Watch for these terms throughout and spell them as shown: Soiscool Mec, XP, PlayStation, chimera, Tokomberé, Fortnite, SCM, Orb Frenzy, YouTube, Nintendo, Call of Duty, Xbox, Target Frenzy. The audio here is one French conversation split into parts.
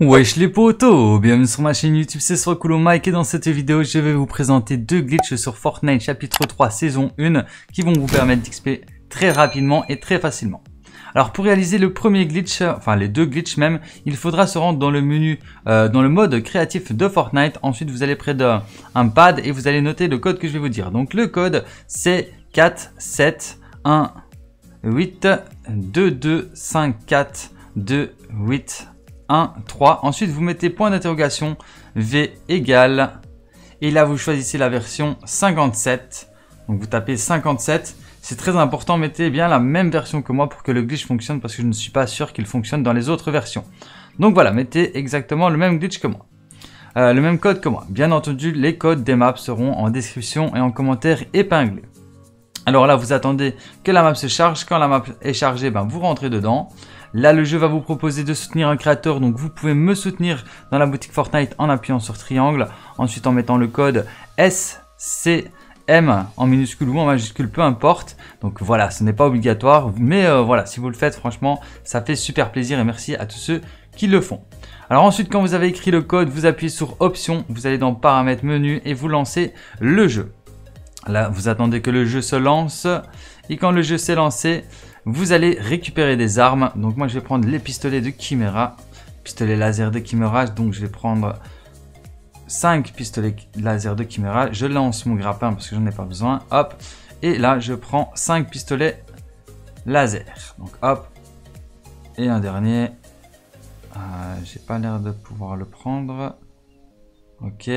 Wesh les potos, bienvenue sur ma chaîne YouTube, c'est Soiscool Mec et dans cette vidéo je vais vous présenter deux glitches sur Fortnite chapitre 3 saison 1 qui vont vous permettre d'XP très rapidement et très facilement. Alors pour réaliser le premier glitch, enfin les deux glitches même, il faudra se rendre dans le menu, dans le mode créatif de Fortnite, ensuite vous allez près d'un pad et vous allez noter le code que je vais vous dire. Donc le code c'est 471822542813, ensuite vous mettez point d'interrogation V égale et là vous choisissez la version 57, donc vous tapez 57, c'est très important, mettez bien la même version que moi pour que le glitch fonctionne parce que je ne suis pas sûr qu'il fonctionne dans les autres versions. Donc voilà, mettez exactement le même glitch que moi, le même code que moi. Bien entendu les codes des maps seront en description et en commentaire épinglés. Alors là vous attendez que la map se charge, quand la map est chargée ben, vous rentrez dedans. Là, le jeu va vous proposer de soutenir un créateur, donc vous pouvez me soutenir dans la boutique Fortnite en appuyant sur triangle, ensuite en mettant le code SCM en minuscule ou en majuscule, peu importe. Donc voilà, ce n'est pas obligatoire, mais voilà, si vous le faites, franchement, ça fait super plaisir et merci à tous ceux qui le font. Alors ensuite, quand vous avez écrit le code, vous appuyez sur options, vous allez dans paramètres, menu et vous lancez le jeu. Là, vous attendez que le jeu se lance et quand le jeu s'est lancé, vous allez récupérer des armes. Donc moi je vais prendre les pistolets de chimera, pistolet laser de chimera, donc je vais prendre 5 pistolets laser de chimera, je lance mon grappin parce que j'en ai pas besoin, hop, et là je prends 5 pistolets laser, donc hop, et un dernier, j'ai pas l'air de pouvoir le prendre, ok,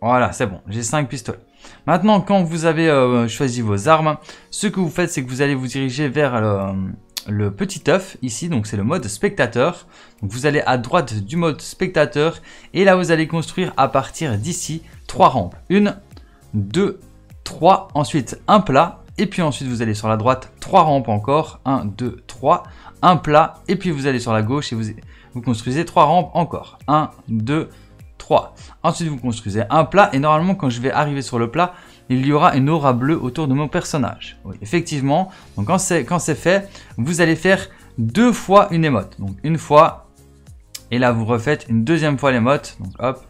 voilà c'est bon, j'ai 5 pistolets. Maintenant, quand vous avez choisi vos armes, ce que vous faites, c'est que vous allez vous diriger vers le petit œuf ici, donc c'est le mode spectateur. Donc, vous allez à droite du mode spectateur et là, vous allez construire à partir d'ici 3 rampes. 1, 2, 3, ensuite un plat et puis ensuite, vous allez sur la droite, 3 rampes encore. 1, 2, 3, un plat et puis vous allez sur la gauche et vous construisez 3 rampes encore. 1, 2, 3. Ensuite vous construisez un plat et normalement quand je vais arriver sur le plat il y aura une aura bleue autour de mon personnage. Oui, effectivement, donc quand c'est fait vous allez faire 2 fois une émote, donc une fois et là vous refaites une deuxième fois l'émote, donc hop,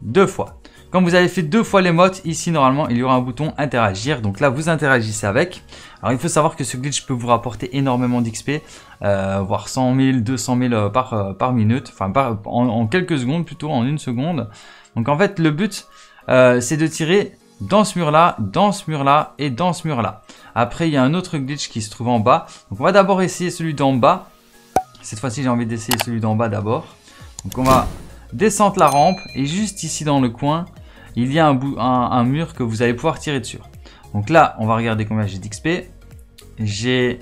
2 fois. Quand vous avez fait 2 fois l'émote, ici normalement il y aura un bouton interagir, donc là vous interagissez avec. Alors il faut savoir que ce glitch peut vous rapporter énormément d'XP, voire 100 000, 200 000 par minute, enfin en quelques secondes plutôt, en une seconde. Donc en fait le but c'est de tirer dans ce mur-là, dans ce mur-là et dans ce mur-là. Après il y a un autre glitch qui se trouve en bas, donc on va d'abord essayer celui d'en bas. Cette fois-ci j'ai envie d'essayer celui d'en bas d'abord. Donc on va descendre la rampe et juste ici dans le coin, il y a un mur que vous allez pouvoir tirer dessus. Donc là, on va regarder combien j'ai d'XP. J'ai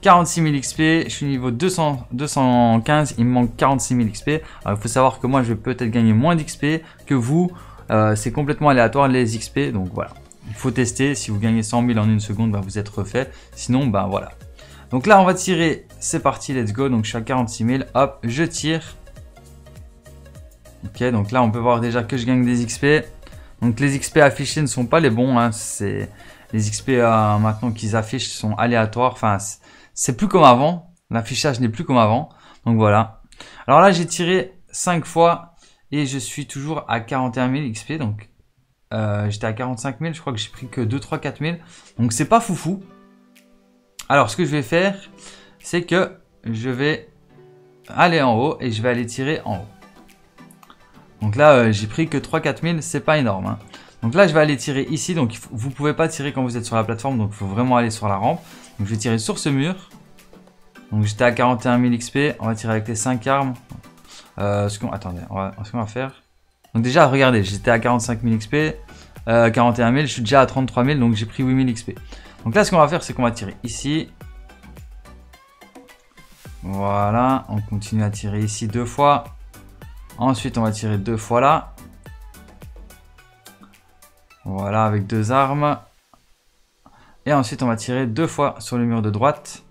46 000 XP, je suis niveau 215, il me manque 46 000 XP. Alors il faut savoir que moi, je vais peut-être gagner moins d'XP que vous. C'est complètement aléatoire les XP, donc voilà. Il faut tester, si vous gagnez 100 000 en une seconde, bah, vous êtes refait. Sinon, bah, voilà. Donc là, on va tirer, c'est parti, let's go. Donc je suis à 46 000, hop, je tire. Ok, donc là, on peut voir déjà que je gagne des XP. Donc les XP affichés ne sont pas les bons, hein. Les XP maintenant qu'ils affichent sont aléatoires, enfin c'est plus comme avant, l'affichage n'est plus comme avant, donc voilà. Alors là j'ai tiré 5 fois et je suis toujours à 41 000 XP, donc j'étais à 45 000, je crois que j'ai pris que 2, 3, 4 000, donc c'est pas foufou. Alors ce que je vais faire, c'est que je vais aller en haut et je vais aller tirer en haut. Donc là, j'ai pris que 3-4 000, c'est pas énorme. Hein. Donc là, je vais aller tirer ici. Donc vous pouvez pas tirer quand vous êtes sur la plateforme. Donc il faut vraiment aller sur la rampe. Donc je vais tirer sur ce mur. Donc j'étais à 41 000 XP. On va tirer avec les 5 armes. Attendez, ce qu'on va faire. Donc déjà, regardez, j'étais à 45 000 XP. 41 000, je suis déjà à 33 000. Donc j'ai pris 8 000 XP. Donc là, ce qu'on va faire, c'est qu'on va tirer ici. Voilà, on continue à tirer ici 2 fois. Ensuite, on va tirer 2 fois là. Voilà, avec deux armes. Et ensuite, on va tirer deux fois sur le mur de droite.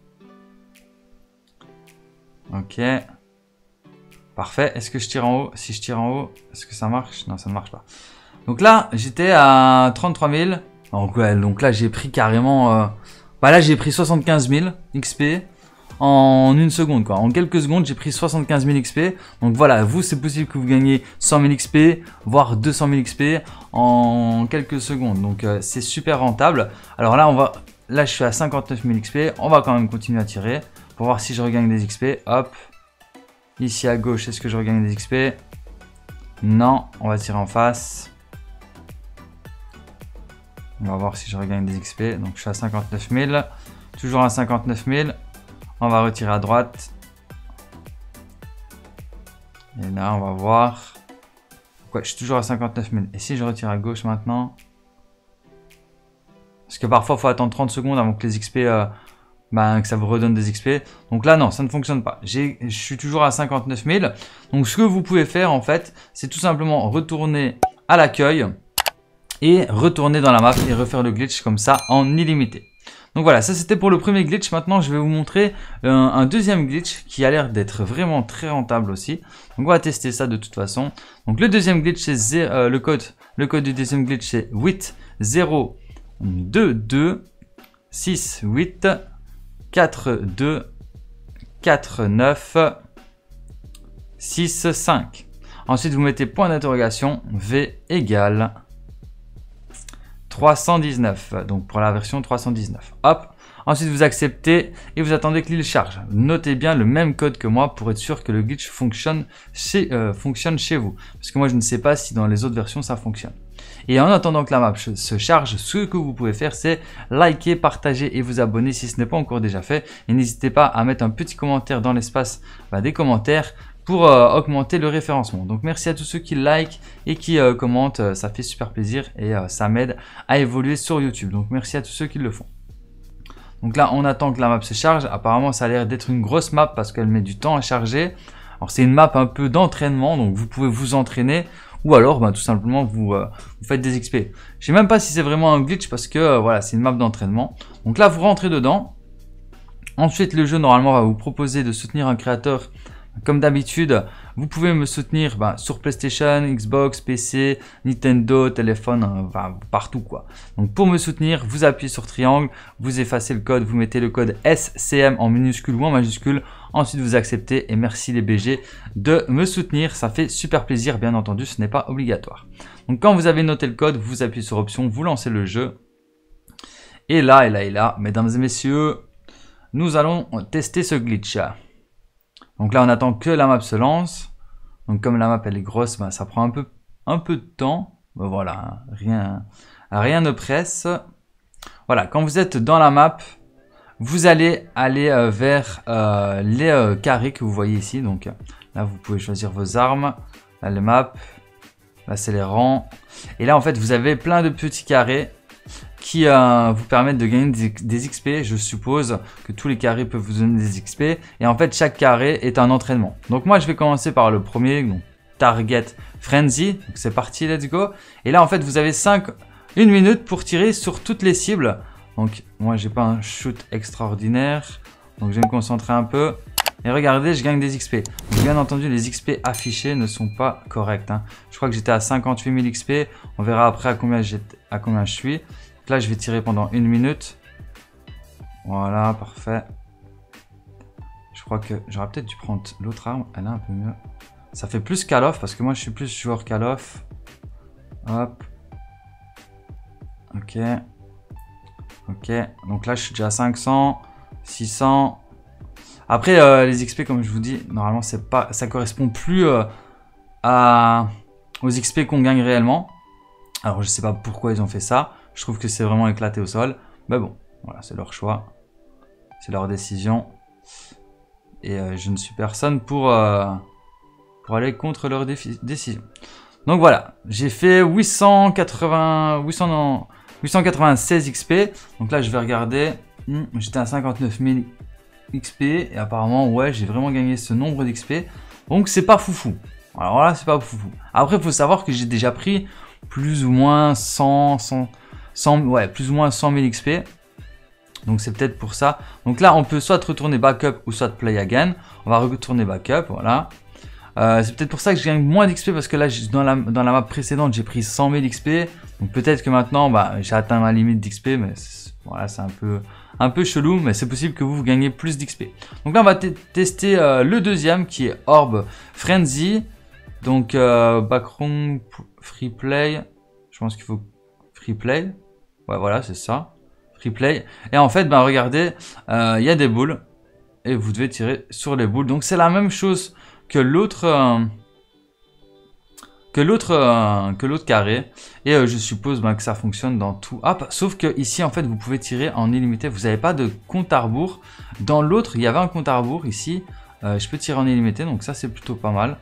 Ok. Parfait. Est-ce que je tire en haut? Si je tire en haut, est-ce que ça marche? Non, ça ne marche pas. Donc là, j'étais à 33 000. Donc, ouais, donc là, j'ai pris carrément... bah là, j'ai pris 75 000 XP en une seconde, quoi. En quelques secondes, j'ai pris 75 000 XP. Donc voilà, vous, c'est possible que vous gagnez 100 000 XP, voire 200 000 XP en quelques secondes. Donc c'est super rentable. Alors là, on va... là, je suis à 59 000 XP. On va quand même continuer à tirer pour voir si je regagne des XP. Hop. Ici à gauche, est-ce que je regagne des XP? Non, on va tirer en face. On va voir si je regagne des XP. Donc je suis à 59 000. Toujours à 59 000. On va retirer à droite. Et là, on va voir. Ouais, je suis toujours à 59 000. Et si je retire à gauche maintenant? Parce que parfois, il faut attendre 30 secondes avant que les XP... que ça vous redonne des XP. Donc là, non, ça ne fonctionne pas. Je suis toujours à 59 000. Donc, ce que vous pouvez faire, en fait, c'est tout simplement retourner à l'accueil et retourner dans la map et refaire le glitch comme ça en illimité. Donc voilà, ça c'était pour le premier glitch. Maintenant, je vais vous montrer un deuxième glitch qui a l'air d'être vraiment très rentable aussi. Donc on va tester ça de toute façon. Donc le deuxième glitch, c'est le code du deuxième glitch, c'est 8 0 2 2 6 8 4 2 4 9 6 5. Ensuite, vous mettez point d'interrogation V égale 319, donc pour la version 319. Hop. Ensuite, vous acceptez et vous attendez que l'île charge. Notez bien le même code que moi pour être sûr que le glitch fonctionne chez vous. Parce que moi, je ne sais pas si dans les autres versions, ça fonctionne. Et en attendant que la map se charge, ce que vous pouvez faire, c'est liker, partager et vous abonner si ce n'est pas encore déjà fait. Et n'hésitez pas à mettre un petit commentaire dans l'espace des commentaires pour augmenter le référencement. Donc merci à tous ceux qui like et qui commentent. Ça fait super plaisir et ça m'aide à évoluer sur YouTube. Donc merci à tous ceux qui le font. Donc là, on attend que la map se charge. Apparemment, ça a l'air d'être une grosse map parce qu'elle met du temps à charger. Alors, c'est une map un peu d'entraînement, donc vous pouvez vous entraîner ou alors tout simplement vous faites des XP. Je sais même pas si c'est vraiment un glitch parce que voilà, c'est une map d'entraînement. Donc là, vous rentrez dedans. Ensuite, le jeu normalement va vous proposer de soutenir un créateur. Comme d'habitude, vous pouvez me soutenir sur PlayStation, Xbox, PC, Nintendo, téléphone, partout quoi. Donc pour me soutenir, vous appuyez sur triangle, vous effacez le code, vous mettez le code SCM en minuscule ou en majuscule. Ensuite, vous acceptez et merci les BG de me soutenir. Ça fait super plaisir, bien entendu, ce n'est pas obligatoire. Donc quand vous avez noté le code, vous appuyez sur option, vous lancez le jeu. Et là, mesdames et messieurs, nous allons tester ce glitch. Donc là, on attend que la map se lance. Donc comme la map elle est grosse, ça prend un peu de temps. Voilà, rien ne presse. Voilà, quand vous êtes dans la map, vous allez aller vers les carrés que vous voyez ici. Donc là, vous pouvez choisir vos armes. Là, les maps. Là, c'est les rangs. Et là, en fait, vous avez plein de petits carrés qui vous permettent de gagner des XP. Je suppose que tous les carrés peuvent vous donner des XP. Et en fait, chaque carré est un entraînement. Donc moi, je vais commencer par le premier, donc Target Frenzy. Donc c'est parti, let's go. Et là, en fait, vous avez 1 minute pour tirer sur toutes les cibles. Donc moi, j'ai pas un shoot extraordinaire. Donc je vais me concentrer un peu. Et regardez, je gagne des XP. Donc, bien entendu, les XP affichés ne sont pas corrects. Je crois que j'étais à 58 000 XP. On verra après à combien je suis. Donc là, je vais tirer pendant 1 minute. Voilà, parfait. Je crois que j'aurais peut-être dû prendre l'autre arme. Elle est un peu mieux. Ça fait plus Call of parce que moi, je suis plus joueur Call of. Hop. Ok. Ok. Donc là, je suis déjà à 500, 600. Après, les XP, comme je vous dis, normalement, c'est pas, ça correspond plus aux XP qu'on gagne réellement. Alors, je sais pas pourquoi ils ont fait ça. Je trouve que c'est vraiment éclaté au sol. Mais bon, voilà, c'est leur choix. C'est leur décision. Et je ne suis personne pour aller contre leur décision. Donc voilà, j'ai fait 896 XP. Donc là, je vais regarder. J'étais à 59 000 XP. Et apparemment, ouais, j'ai vraiment gagné ce nombre d'XP. Donc, c'est pas foufou. Alors là, c'est pas foufou. Après, il faut savoir que j'ai déjà pris... plus ou moins 100 000 XP. Donc c'est peut-être pour ça. Donc là on peut soit retourner backup ou soit play again. On va retourner backup, voilà. C'est peut-être pour ça que je gagne moins d'XP, parce que là dans la map précédente j'ai pris 100 000 XP. Donc peut-être que maintenant bah, j'ai atteint ma limite d'XP, mais voilà, c'est un peu chelou, mais c'est possible que vous gagnez plus d'XP. Donc là on va tester le deuxième qui est Orb Frenzy. Donc backroom, free play, je pense qu'il faut free play. Ouais voilà c'est ça, free play. Et en fait ben, regardez, il y a des boules et vous devez tirer sur les boules. Donc c'est la même chose que l'autre carré. Et je suppose ben, que ça fonctionne dans tout app. Sauf que ici en fait vous pouvez tirer en illimité. Vous n'avez pas de compte à rebours. Dans l'autre il y avait un compte à rebours. Ici je peux tirer en illimité. Donc ça c'est plutôt pas mal.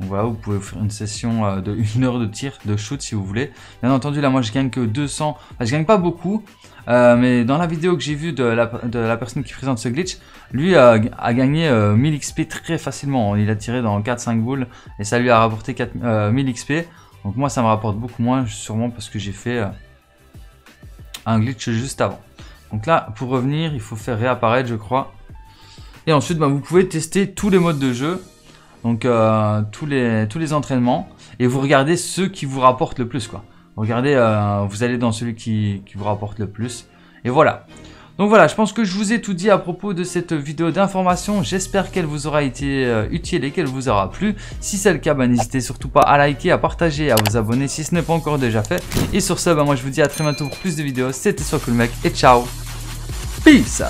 Donc voilà, vous pouvez faire une session de 1 heure de tir, de shoot si vous voulez. Bien entendu là moi je gagne que 200. Enfin, je gagne pas beaucoup. Mais dans la vidéo que j'ai vue de la personne qui présente ce glitch, lui a gagné 1000 XP très facilement. Il a tiré dans 4-5 boules et ça lui a rapporté 1000 XP. Donc moi ça me rapporte beaucoup moins, sûrement parce que j'ai fait un glitch juste avant. Donc là pour revenir il faut faire réapparaître je crois. Et ensuite bah, vous pouvez tester tous les modes de jeu. Donc tous les entraînements. Et vous regardez ceux qui vous rapportent le plus quoi. Regardez, vous allez dans celui qui vous rapporte le plus. Et voilà. Donc voilà, je pense que je vous ai tout dit à propos de cette vidéo d'information. J'espère qu'elle vous aura été utile et qu'elle vous aura plu. Si c'est le cas, bah, n'hésitez surtout pas à liker, à partager, à vous abonner si ce n'est pas encore déjà fait. Et sur ce, bah, moi je vous dis à très bientôt pour plus de vidéos. C'était Soiscool Mec et ciao. Peace.